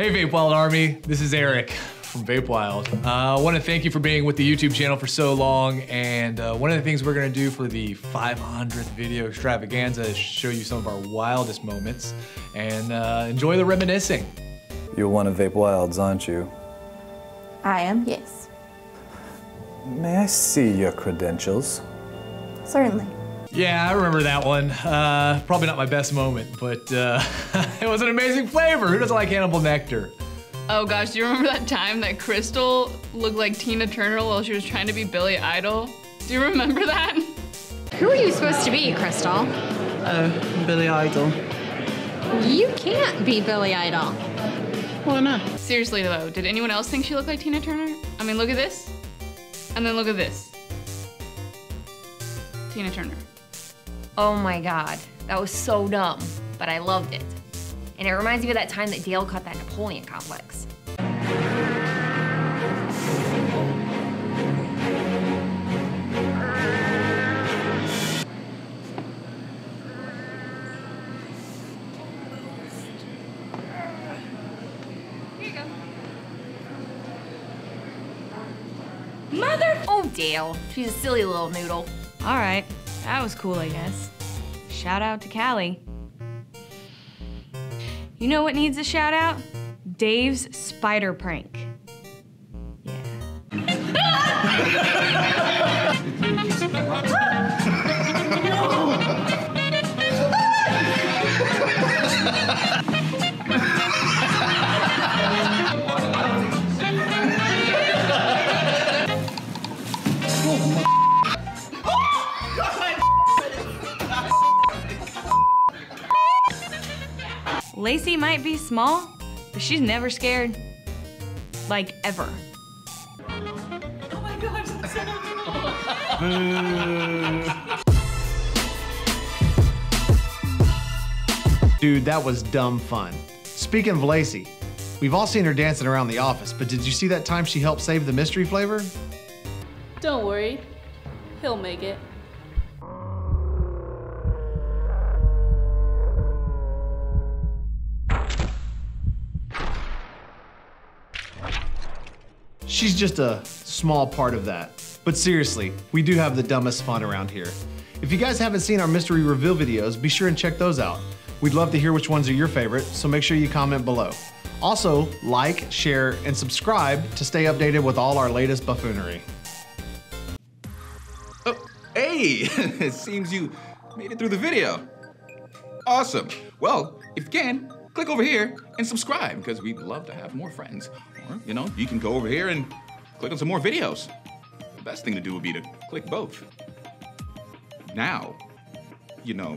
Hey Vape Wild Army, this is Eric from Vape Wild. I wanna thank you for being with the YouTube channel for so long, and one of the things we're gonna do for the 500th video extravaganza is show you some of our wildest moments, and enjoy the reminiscing. You're one of Vape Wild's, aren't you? I am, yes. May I see your credentials? Certainly. Yeah, I remember that one. Probably not my best moment, but it was an amazing flavor. Who doesn't like Hannibal Nectar? Oh gosh, do you remember that time that Crystal looked like Tina Turner while she was trying to be Billy Idol? Do you remember that? Who are you supposed to be, Crystal? Oh, Billy Idol. You can't be Billy Idol. Why not? Seriously though, did anyone else think she looked like Tina Turner? I mean, look at this, and then look at this. Tina Turner. Oh my God, that was so dumb, but I loved it. And it reminds me of that time that Dale caught that Napoleon complex. Here you go. Mother! Oh, Dale, she's a silly little noodle. All right. That was cool, I guess. Shout out to Callie. You know what needs a shout out? Dave's spider prank. Yeah. Lacey might be small, but she's never scared. Like, ever. Oh my gosh, that's so cool. Dude, that was dumb fun. Speaking of Lacey, we've all seen her dancing around the office, but did you see that time she helped save the mystery flavor? Don't worry, he'll make it. She's just a small part of that. But seriously, we do have the dumbest fun around here. If you guys haven't seen our mystery reveal videos, be sure and check those out. We'd love to hear which ones are your favorite, so make sure you comment below. Also, like, share, and subscribe to stay updated with all our latest buffoonery. Oh, hey, it seems you made it through the video. Awesome. Well, if you can, click over here and subscribe, because we'd love to have more friends. Or, you know, you can go over here and click on some more videos. The best thing to do would be to click both. Now, you know,